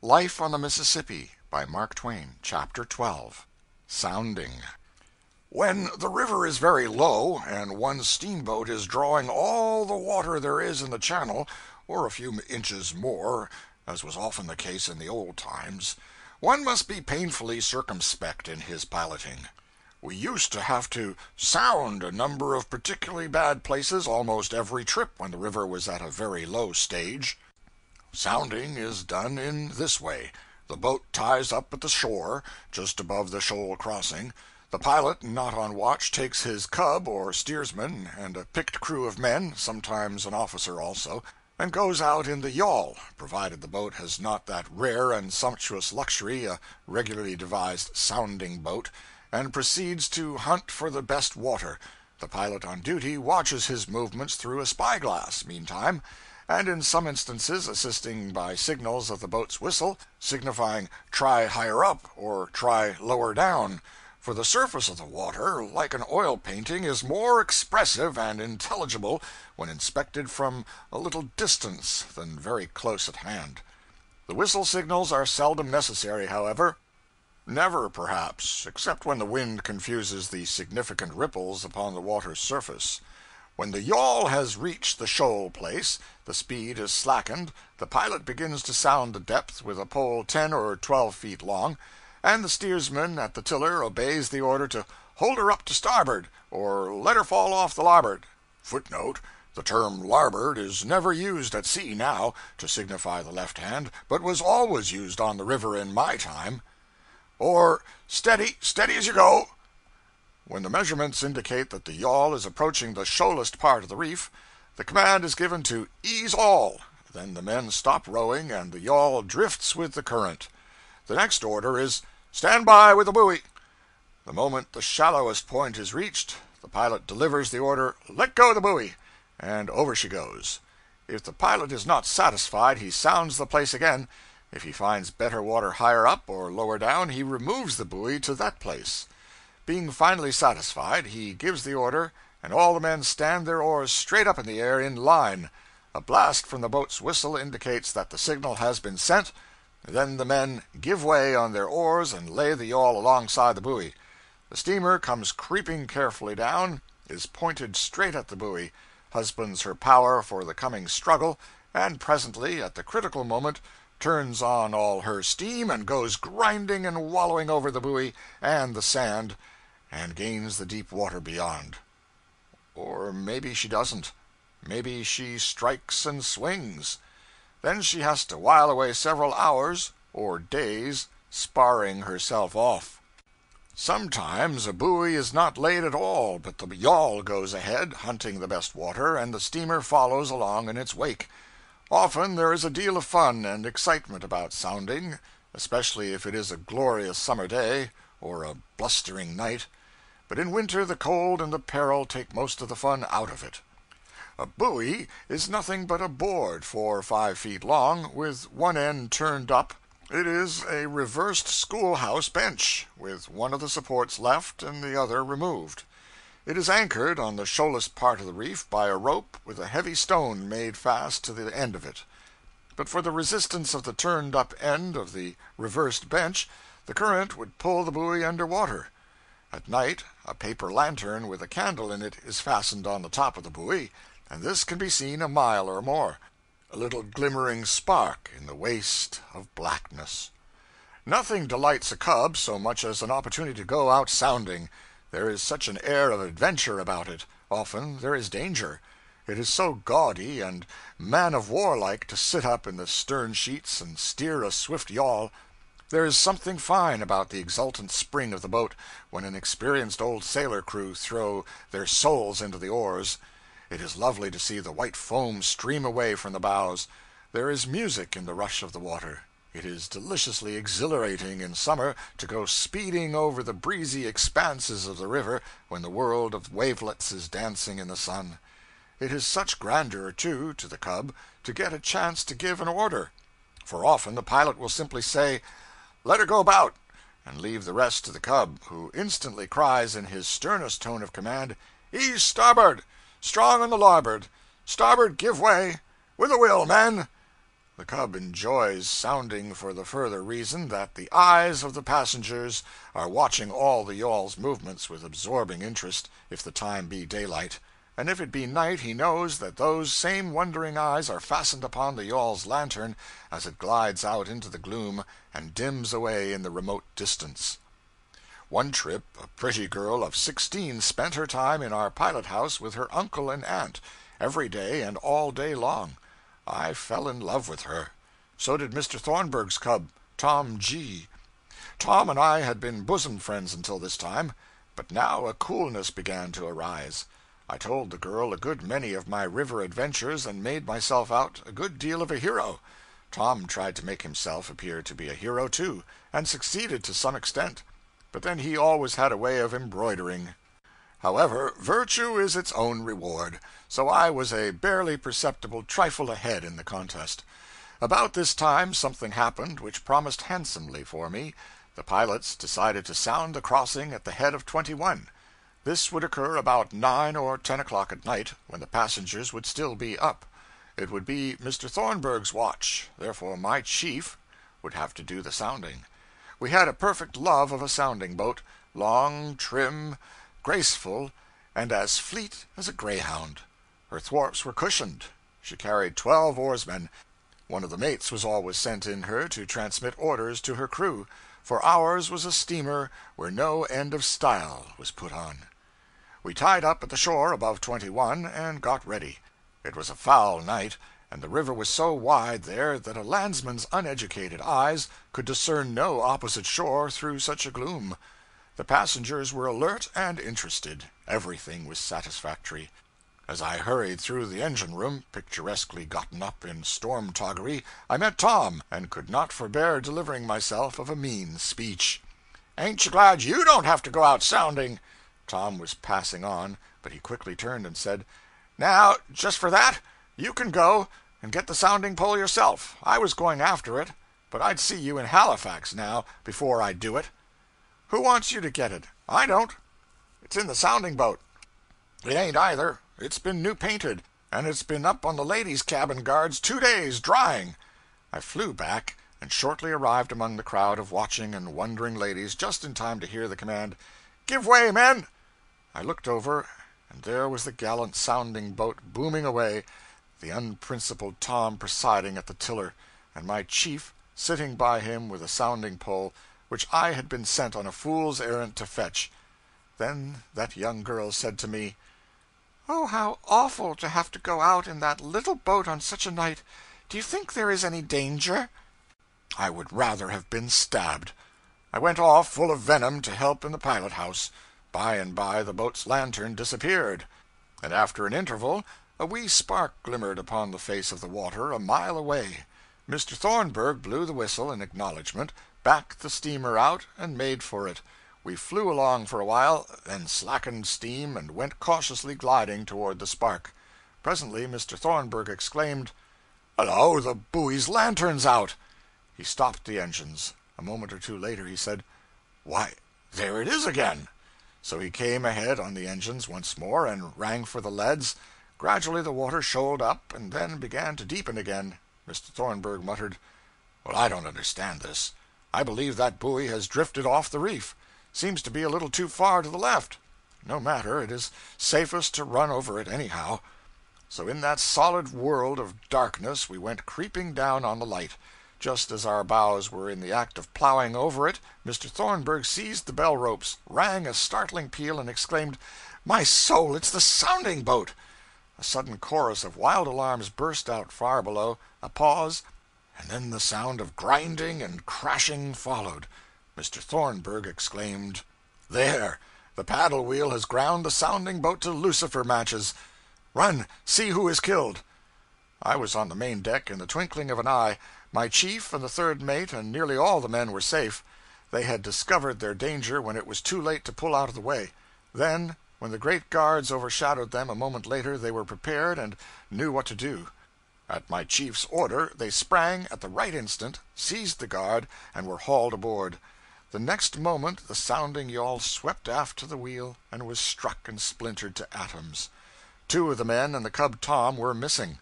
Life on the Mississippi, by Mark Twain. Chapter 12 Sounding. When the river is very low, and one steamboat is drawing all the water there is in the channel, or a few inches more, as was often the case in the old times, one must be painfully circumspect in his piloting. We used to have to sound a number of particularly bad places almost every trip when the river was at a very low stage. Sounding is done in this way. The boat ties up at the shore, just above the shoal crossing. The pilot, not on watch, takes his cub or steersman and a picked crew of men, sometimes an officer also, and goes out in the yawl, provided the boat has not that rare and sumptuous luxury, a regularly devised sounding boat, and proceeds to hunt for the best water. The pilot on duty watches his movements through a spyglass, meantime, and in some instances assisting by signals of the boat's whistle, signifying try higher up or try lower down, for the surface of the water, like an oil painting, is more expressive and intelligible when inspected from a little distance than very close at hand. The whistle signals are seldom necessary, however, never perhaps, except when the wind confuses the significant ripples upon the water's surface. When the yawl has reached the shoal place, the speed is slackened, the pilot begins to sound the depth with a pole 10 or 12 feet long, and the steersman at the tiller obeys the order to hold her up to starboard, or let her fall off the larboard. Footnote: the term larboard is never used at sea now to signify the left hand, but was always used on the river in my time. Or steady, steady as you go. When the measurements indicate that the yawl is approaching the shoalest part of the reef, the command is given to ease all. Then the men stop rowing, and the yawl drifts with the current. The next order is, stand by with the buoy. The moment the shallowest point is reached, the pilot delivers the order, let go the buoy, and over she goes. If the pilot is not satisfied, he sounds the place again. If he finds better water higher up or lower down, he removes the buoy to that place. Being finally satisfied, he gives the order, and all the men stand their oars straight up in the air in line. A blast from the boat's whistle indicates that the signal has been sent. Then the men give way on their oars and lay the yawl alongside the buoy. The steamer comes creeping carefully down, is pointed straight at the buoy, husbands her power for the coming struggle, and presently, at the critical moment, turns on all her steam and goes grinding and wallowing over the buoy and the sand, and gains the deep water beyond. Or maybe she doesn't. Maybe she strikes and swings. Then she has to while away several hours, or days, sparring herself off. Sometimes a buoy is not laid at all, but the yawl goes ahead, hunting the best water, and the steamer follows along in its wake. Often there is a deal of fun and excitement about sounding, especially if it is a glorious summer day, or a blustering night, but in winter the cold and the peril take most of the fun out of it. A buoy is nothing but a board 4 or 5 feet long, with one end turned up. It is a reversed schoolhouse bench, with one of the supports left and the other removed. It is anchored on the shoalest part of the reef by a rope with a heavy stone made fast to the end of it. But for the resistance of the turned-up end of the reversed bench, the current would pull the buoy under water. At night, a paper lantern with a candle in it is fastened on the top of the buoy, and this can be seen a mile or more, a little glimmering spark in the waste of blackness. Nothing delights a cub so much as an opportunity to go out sounding. There is such an air of adventure about it. Often there is danger. It is so gaudy and man-of-war-like to sit up in the stern sheets and steer a swift yawl. There is something fine about the exultant spring of the boat when an experienced old sailor crew throw their souls into the oars. It is lovely to see the white foam stream away from the bows. There is music in the rush of the water. It is deliciously exhilarating in summer to go speeding over the breezy expanses of the river when the world of wavelets is dancing in the sun. It is such grandeur, too, to the cub, to get a chance to give an order, for often the pilot will simply say, let her go about, and leave the rest to the cub, who instantly cries in his sternest tone of command, ease starboard, strong on the larboard, starboard give way, with a will, men. The cub enjoys sounding for the further reason that the eyes of the passengers are watching all the yawl's movements with absorbing interest, if the time be daylight; and if it be night he knows that those same wondering eyes are fastened upon the yawl's lantern as it glides out into the gloom and dims away in the remote distance. One trip a pretty girl of 16 spent her time in our pilot-house with her uncle and aunt, every day and all day long. I fell in love with her. So did Mr. Thornburg's cub, Tom G. Tom and I had been bosom friends until this time, but now a coolness began to arise. I told the girl a good many of my river adventures, and made myself out a good deal of a hero. Tom tried to make himself appear to be a hero, too, and succeeded to some extent. But then he always had a way of embroidering. However, virtue is its own reward, so I was a barely perceptible trifle ahead in the contest. About this time something happened which promised handsomely for me. The pilots decided to sound the crossing at the head of 21. This would occur about 9 or 10 o'clock at night, when the passengers would still be up. It would be Mr. Thornburg's watch, therefore my chief would have to do the sounding. We had a perfect love of a sounding boat, long, trim, graceful, and as fleet as a greyhound. Her thwarts were cushioned. She carried 12 oarsmen. One of the mates was always sent in her to transmit orders to her crew, for ours was a steamer where no end of style was put on. We tied up at the shore above 21, and got ready. It was a foul night, and the river was so wide there that a landsman's uneducated eyes could discern no opposite shore through such a gloom. The passengers were alert and interested. Everything was satisfactory. As I hurried through the engine-room, picturesquely gotten up in storm-toggery, I met Tom, and could not forbear delivering myself of a mean speech. "Ain't you glad you don't have to go out sounding?" Tom was passing on, but he quickly turned and said, "Now, just for that, you can go and get the sounding pole yourself. I was going after it, but I'd see you in Halifax now, before I'd do it." "Who wants you to get it?" "I don't. It's in the sounding boat." "It ain't either. It's been new painted, and it's been up on the ladies' cabin guards 2 days, drying." I flew back, and shortly arrived among the crowd of watching and wondering ladies, just in time to hear the command, "Give way, men!" I looked over, and there was the gallant sounding boat booming away, the unprincipled Tom presiding at the tiller, and my chief sitting by him with a sounding pole, which I had been sent on a fool's errand to fetch. Then that young girl said to me, "Oh, how awful to have to go out in that little boat on such a night! Do you think there is any danger?" I would rather have been stabbed. I went off full of venom to help in the pilot-house. By and by the boat's lantern disappeared, and after an interval a wee spark glimmered upon the face of the water a mile away. Mr. Thornburg blew the whistle in acknowledgment, backed the steamer out, and made for it. We flew along for a while, then slackened steam and went cautiously gliding toward the spark. Presently Mr. Thornburg exclaimed, "Hello, the buoy's lantern's out!" He stopped the engines. A moment or two later he said, "Why, there it is again!" So he came ahead on the engines once more, and rang for the leads. Gradually the water shoaled up, and then began to deepen again. Mr. Thornburg muttered, "Well, I don't understand this. I believe that buoy has drifted off the reef. Seems to be a little too far to the left. No matter, it is safest to run over it anyhow." So in that solid world of darkness we went creeping down on the light. Just as our bows were in the act of plowing over it, Mr. Thornburg seized the bell ropes, rang a startling peal, and exclaimed, "My soul, it's the sounding boat!" A sudden chorus of wild alarms burst out far below, a pause, and then the sound of grinding and crashing followed. Mr. Thornburg exclaimed, "There! The paddle wheel has ground the sounding boat to lucifer matches. Run! See who is killed!" I was on the main deck in the twinkling of an eye. My chief and the third mate and nearly all the men were safe. They had discovered their danger when it was too late to pull out of the way. Then, when the great guards overshadowed them a moment later, they were prepared and knew what to do. At my chief's order, they sprang at the right instant, seized the guard, and were hauled aboard. The next moment the sounding yawl swept aft to the wheel, and was struck and splintered to atoms. Two of the men and the cub Tom were missing.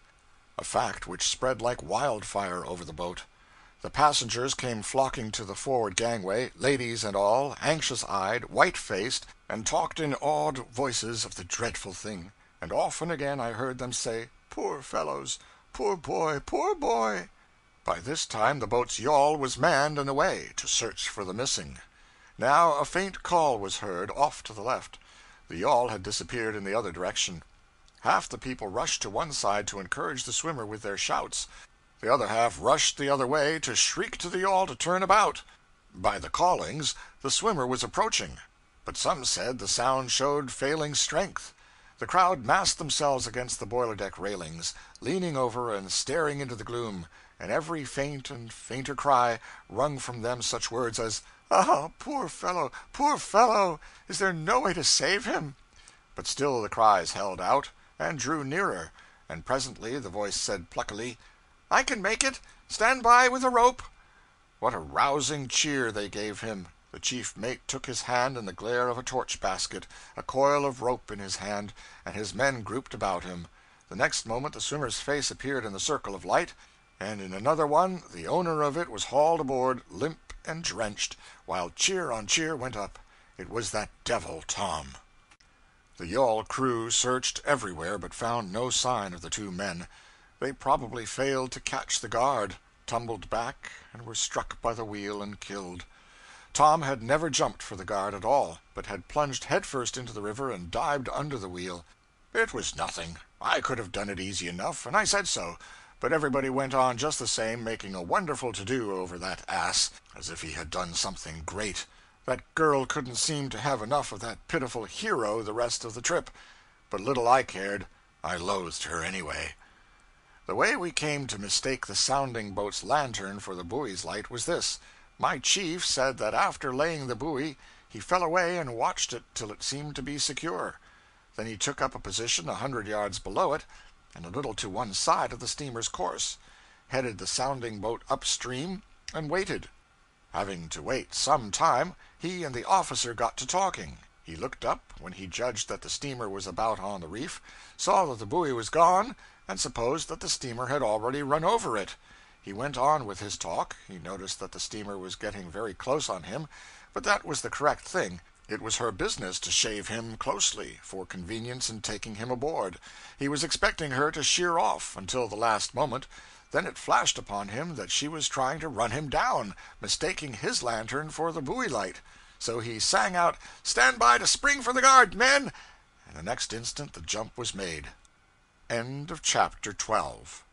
a fact which spread like wildfire over the boat. The passengers came flocking to the forward gangway, ladies and all, anxious-eyed, white-faced, and talked in awed voices of the dreadful thing, and often again I heard them say, "Poor fellows! Poor boy! Poor boy!" By this time the boat's yawl was manned and away, to search for the missing. Now a faint call was heard, off to the left. The yawl had disappeared in the other direction. Half the people rushed to one side to encourage the swimmer with their shouts. The other half rushed the other way to shriek to the yawl to turn about. By the callings, the swimmer was approaching, but some said the sound showed failing strength. The crowd massed themselves against the boiler-deck railings, leaning over and staring into the gloom, and every faint and fainter cry wrung from them such words as, "Ah, poor fellow! Poor fellow! Is there no way to save him?" But still the cries held out, and drew nearer, and presently the voice said pluckily, "I can make it! Stand by with a rope!" What a rousing cheer they gave him! The chief mate took his hand in the glare of a torch-basket, a coil of rope in his hand, and his men grouped about him. The next moment the swimmer's face appeared in the circle of light, and in another one the owner of it was hauled aboard, limp and drenched, while cheer on cheer went up. It was that devil Tom. The yawl crew searched everywhere, but found no sign of the two men. They probably failed to catch the guard, tumbled back, and were struck by the wheel and killed. Tom had never jumped for the guard at all, but had plunged headfirst into the river and dived under the wheel. It was nothing. I could have done it easy enough, and I said so, but everybody went on just the same, making a wonderful to-do over that ass, as if he had done something great. That girl couldn't seem to have enough of that pitiful hero the rest of the trip, but little I cared. I loathed her anyway. The way we came to mistake the sounding-boat's lantern for the buoy's light was this. My chief said that after laying the buoy, he fell away and watched it till it seemed to be secure. Then he took up a position 100 yards below it, and a little to one side of the steamer's course, headed the sounding-boat upstream, and waited. Having to wait some time, he and the officer got to talking. He looked up, when he judged that the steamer was about on the reef, saw that the buoy was gone, and supposed that the steamer had already run over it. He went on with his talk. He noticed that the steamer was getting very close on him, but that was the correct thing. It was her business to shave him closely, for convenience in taking him aboard. He was expecting her to sheer off until the last moment. Then it flashed upon him that she was trying to run him down, mistaking his lantern for the buoy light. So he sang out, "Stand by to spring for the guard, men!" and the next instant the jump was made. End of chapter 12.